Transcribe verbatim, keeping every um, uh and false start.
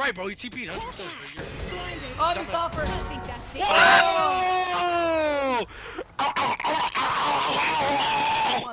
Right, bro, he T P'd one hundred percent. Oh, the stopper. Oh!